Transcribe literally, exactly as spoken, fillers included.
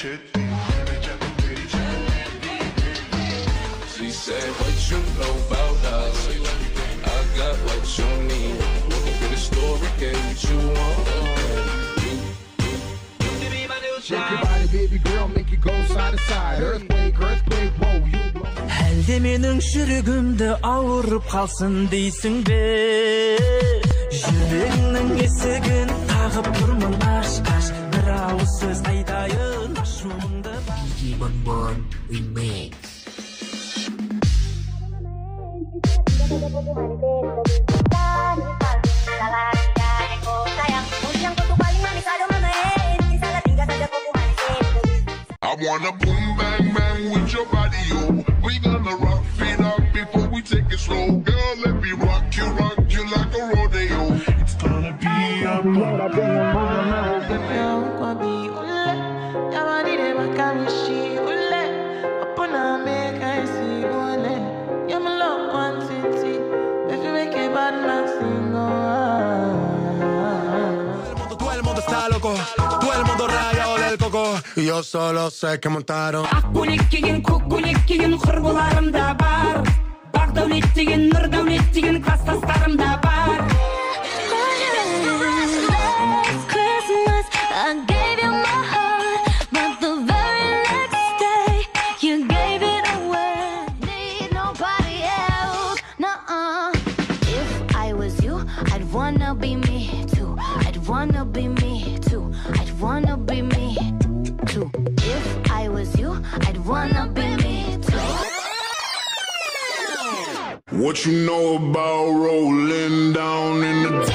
should be. She said, what you know about us? I got what you need. Get a story, get what you want. You, you, you be my new child. Shake your body, baby girl, make it go side to side. Earthquake, earthquake, whoa, you blow. Әлде менің жүрегімді ауырып қалсын дейсің бе? Жүрегіңнің есігін тағып тұрмын аш-аш. Бір ауыз сөз айтайын ашуымды. ди джей Bonbon Remix. I wanna boom bang bang with your body, yo. We gonna rock it up before we take it slow. Girl, let me rock you, rock you like a rodeo. It's gonna be a yo solo sé que montaron. Akbulik деген көкбулек деген құрбыларым да бар. Бақдәулет деген Нұрдәулет деген кластастарым да бар. It's Christmas, I gave you my heart, but the very next day you gave it away. Need nobody else, nuh-uh. If I was you, I'd wanna be me too. I'd wanna be me too. I'd wanna be me too. If I was you, I'd wanna be me too. What you know about rolling down in the